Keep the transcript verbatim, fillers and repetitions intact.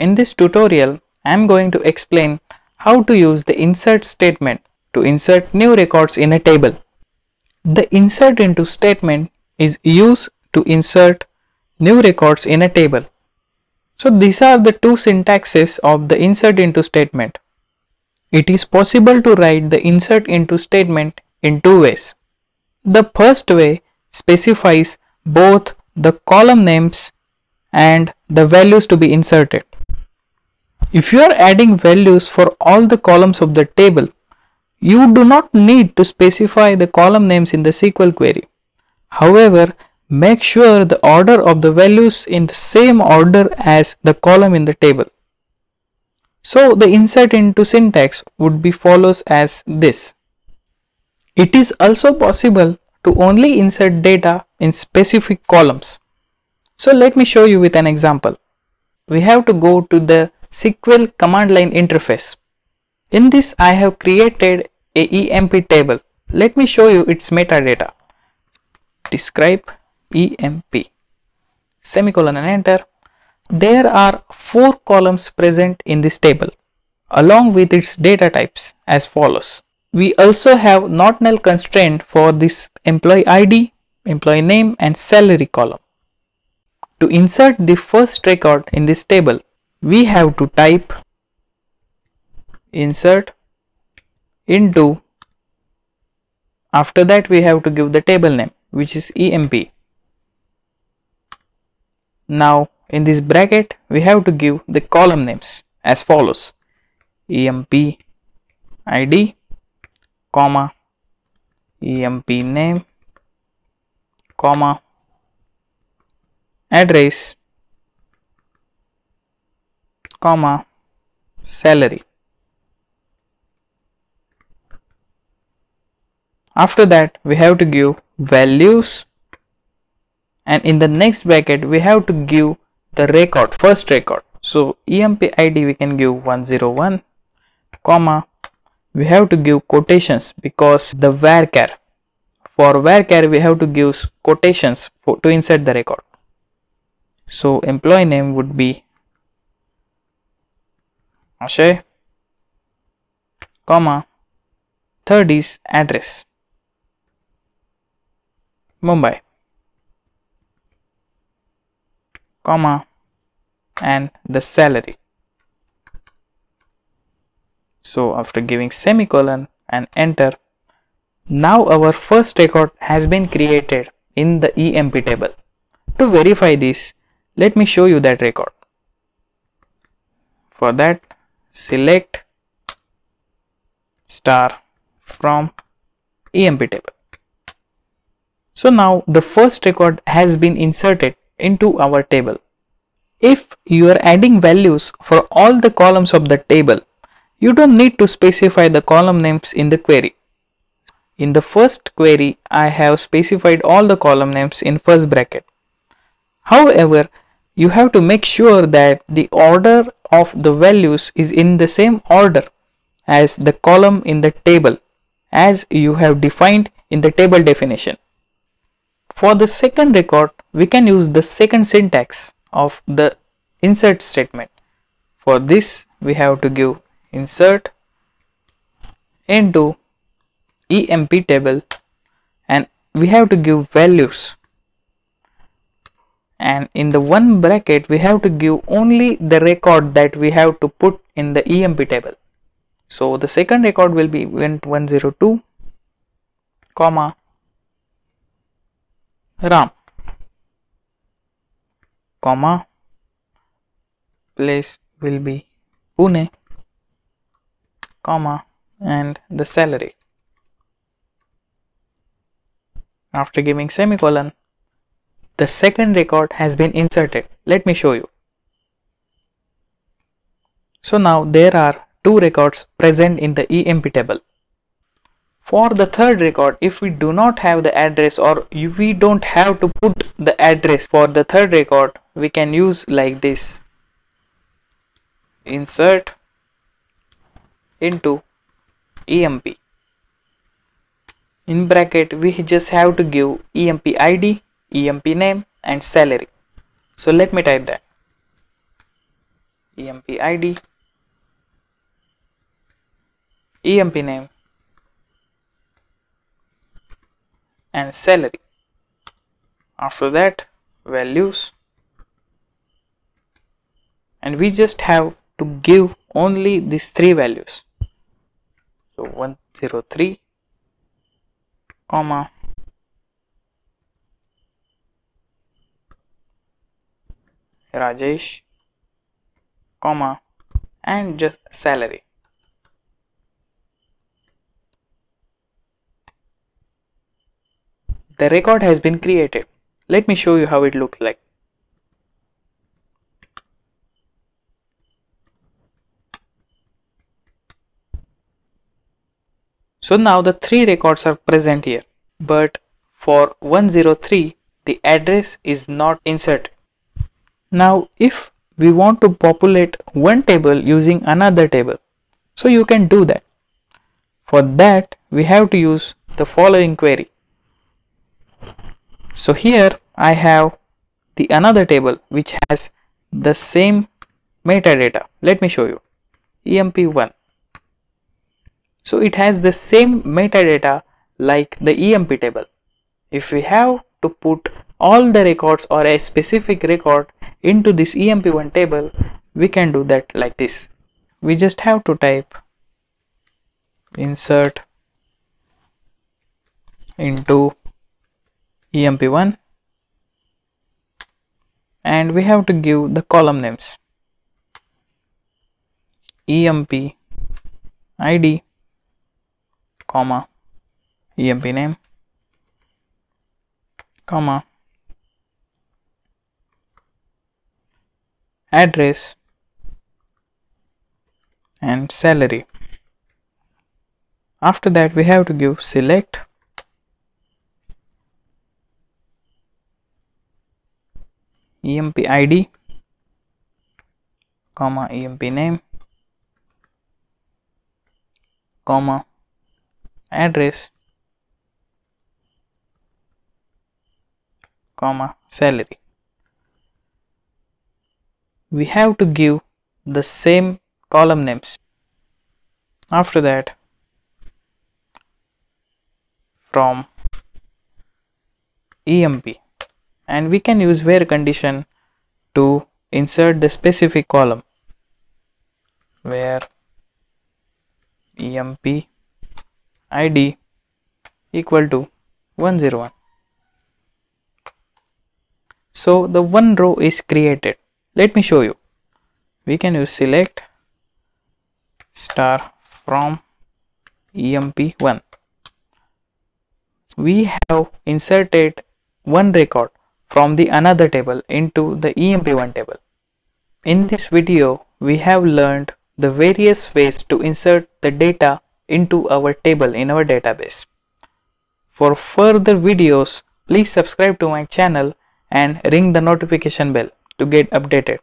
In this tutorial, I am going to explain how to use the insert statement to insert new records in a table. The insert into statement is used to insert new records in a table. So these are the two syntaxes of the insert into statement. It is possible to write the insert into statement in two ways. The first way specifies both the column names and the values to be inserted. If you are adding values for all the columns of the table, you do not need to specify the column names in the S Q L query. However, make sure the order of the values in the same order as the column in the table. So the insert into syntax would be follows as this. It is also possible to only insert data in specific columns. So let me show you with an example. We have to go to the S Q L command line interface. In this, I have created a E M P table. Let me show you its metadata. Describe E M P, semicolon and enter. There are four columns present in this table along with its data types as follows. We also have not null constraint for this employee I D, employee name and salary column. To insert the first record in this table, we have to type insert into, after that we have to give the table name which is E M P. Now in this bracket we have to give the column names as follows: E M P I D, comma E M P name, comma address, comma salary. After that we have to give values, and in the next bracket we have to give the record, first record. So E M P I D we can give one zero one, comma we have to give quotations because the varchar, for varchar we have to give quotations for, to insert the record. So employee name would be Ashay, comma third is address, Mumbai, comma and the salary. So after giving semicolon and enter, now our first record has been created in the E M P table. To verify this, let me show you that record. For that, select star from E M P table. So now the first record has been inserted into our table. If you are adding values for all the columns of the table, you don't need to specify the column names in the query. In the first query, I have specified all the column names in first bracket. However, you have to make sure that the order of the values is in the same order as the column in the table, as you have defined in the table definition. For the second record, we can use the second syntax of the insert statement. For this, we have to give insert into E M P table, and we have to give values, and in the one bracket we have to give only the record that we have to put in the E M P table. So the second record will be event one zero two, comma Ram, comma place will be Pune, comma and the salary. After giving semicolon, the second record has been inserted. Let me show you. So now there are two records present in the E M P table. For the third record, if we do not have the address or we don't have to put the address for the third record, we can use like this: insert into E M P. In bracket we just have to give E M P I D, E M P name and salary. So let me type that: emp id, emp name, and salary. After that, values, and we just have to give only these three values. So one zero three comma Rajesh comma and just salary. The record has been created. Let me show you how it looks like. So now the three records are present here, but for one zero three the address is not inserted. Now if we want to populate one table using another table, so you can do that. For that we have to use the following query. So here I have the another table which has the same metadata. Let me show you. E M P one. So it has the same metadata like the E M P table. If we have to put all the records or a specific record into this E M P one table, we can do that like this. We just have to type insert into E M P one and we have to give the column names E M P I D comma E M P name comma address and salary. After that we have to give select E M P I D comma E M P name comma address comma salary. We have to give the same column names. After that, from E M P, and we can use where condition to insert the specific column, where E M P I D equal to one zero one. So the one row is created. Let me show you. We can use select star from E M P one. We have inserted one record from the another table into the E M P one table. In this video, we have learned the various ways to insert the data into our table in our database. For further videos, please subscribe to my channel and ring the notification bell to get updated.